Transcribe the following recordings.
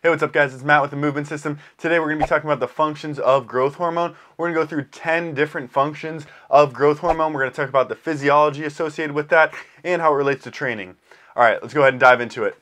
Hey, what's up guys, it's Matt with The Movement System. Today we're going to be talking about the functions of growth hormone. We're going to go through 10 different functions of growth hormone. We're going to talk about the physiology associated with that and how it relates to training. All right, let's go ahead and dive into it.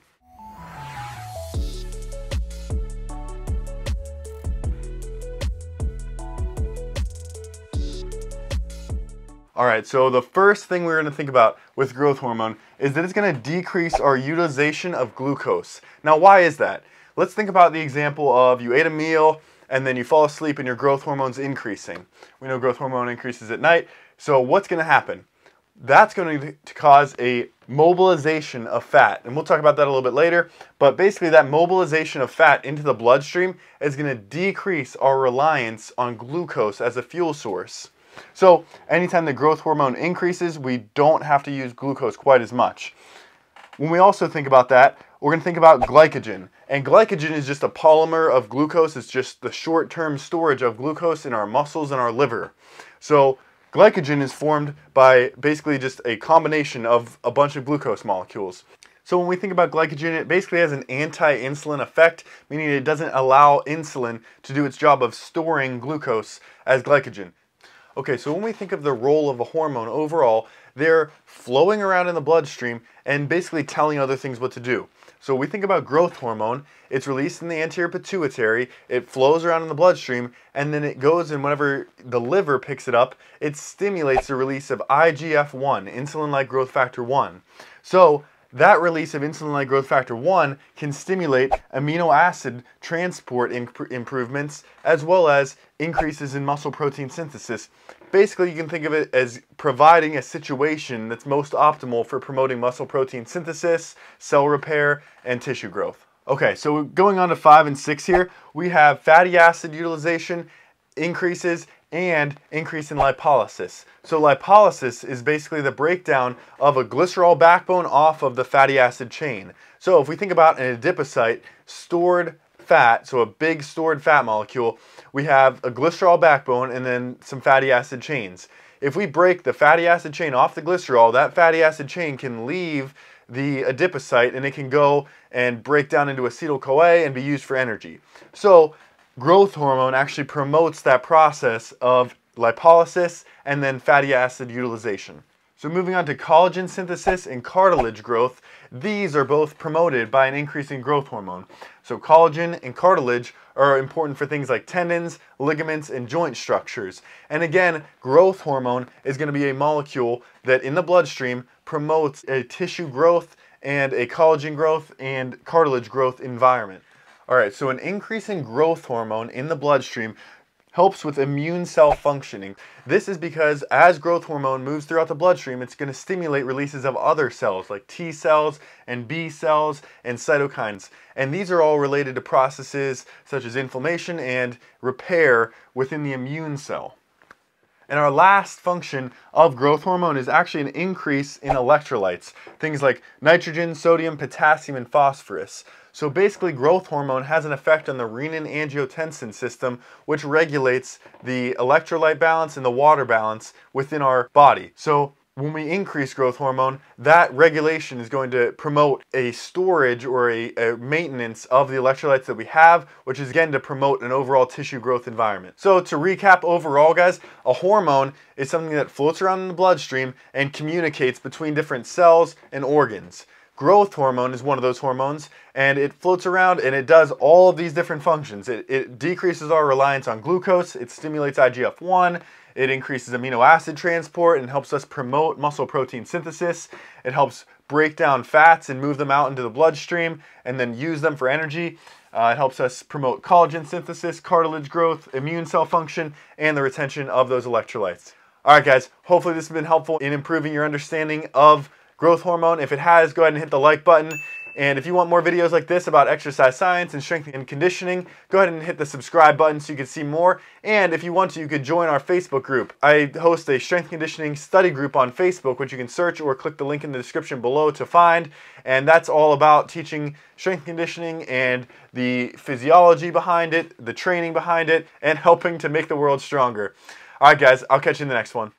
All right, so the first thing we're going to think about with growth hormone is that it's going to decrease our utilization of glucose. Now, why is that? Let's think about the example of you ate a meal and then you fall asleep and your growth hormone's increasing. We know growth hormone increases at night, so what's going to happen? That's going to cause a mobilization of fat, and we'll talk about that a little bit later, but basically that mobilization of fat into the bloodstream is going to decrease our reliance on glucose as a fuel source. So anytime the growth hormone increases, we don't have to use glucose quite as much. When we also think about that, we're going to think about glycogen. And glycogen is just a polymer of glucose. It's just the short-term storage of glucose in our muscles and our liver. So glycogen is formed by basically just a combination of a bunch of glucose molecules. So when we think about glycogen, it basically has an anti-insulin effect, meaning it doesn't allow insulin to do its job of storing glucose as glycogen. Okay, so when we think of the role of a hormone overall, they're flowing around in the bloodstream and basically telling other things what to do. So we think about growth hormone, it's released in the anterior pituitary, it flows around in the bloodstream, and then it goes and whenever the liver picks it up, it stimulates the release of IGF-1, insulin-like growth factor 1. So that release of insulin-like growth factor 1 can stimulate amino acid transport improvements as well as increases in muscle protein synthesis. Basically, you can think of it as providing a situation that's most optimal for promoting muscle protein synthesis, cell repair, and tissue growth. Okay, so going on to 5 and 6 here, we have fatty acid utilization increases and increase in lipolysis. So lipolysis is basically the breakdown of a glycerol backbone off of the fatty acid chain. So if we think about an adipocyte, stored fat, so a big stored fat molecule, we have a glycerol backbone and then some fatty acid chains. If we break the fatty acid chain off the glycerol, that fatty acid chain can leave the adipocyte and it can go and break down into acetyl-CoA and be used for energy. So growth hormone actually promotes that process of lipolysis and then fatty acid utilization. So moving on to collagen synthesis and cartilage growth, these are both promoted by an increase in growth hormone. So collagen and cartilage are important for things like tendons, ligaments, and joint structures. And again, growth hormone is going to be a molecule that in the bloodstream promotes a tissue growth and a collagen growth and cartilage growth environment. All right, so an increase in growth hormone in the bloodstream helps with immune cell functioning. This is because as growth hormone moves throughout the bloodstream, it's going to stimulate releases of other cells like T cells and B cells and cytokines. And these are all related to processes such as inflammation and repair within the immune cell. And our last function of growth hormone is actually an increase in electrolytes, things like nitrogen, sodium, potassium, and phosphorus. So basically, growth hormone has an effect on the renin-angiotensin system, which regulates the electrolyte balance and the water balance within our body. So when we increase growth hormone, that regulation is going to promote a storage or a maintenance of the electrolytes that we have, which is again to promote an overall tissue growth environment. So to recap overall guys, a hormone is something that floats around in the bloodstream and communicates between different cells and organs. Growth hormone is one of those hormones, and it floats around and it does all of these different functions. It decreases our reliance on glucose, it stimulates IGF-1, it increases amino acid transport and helps us promote muscle protein synthesis. It helps break down fats and move them out into the bloodstream and then use them for energy. It helps us promote collagen synthesis, cartilage growth, immune cell function, and the retention of those electrolytes. All right guys, hopefully this has been helpful in improving your understanding of growth hormone. If it has, go ahead and hit the like button. And if you want more videos like this about exercise science and strength and conditioning, go ahead and hit the subscribe button so you can see more. And if you want to, you could join our Facebook group. I host a strength conditioning study group on Facebook, which you can search or click the link in the description below to find. And that's all about teaching strength conditioning and the physiology behind it, the training behind it, and helping to make the world stronger. All right, guys, I'll catch you in the next one.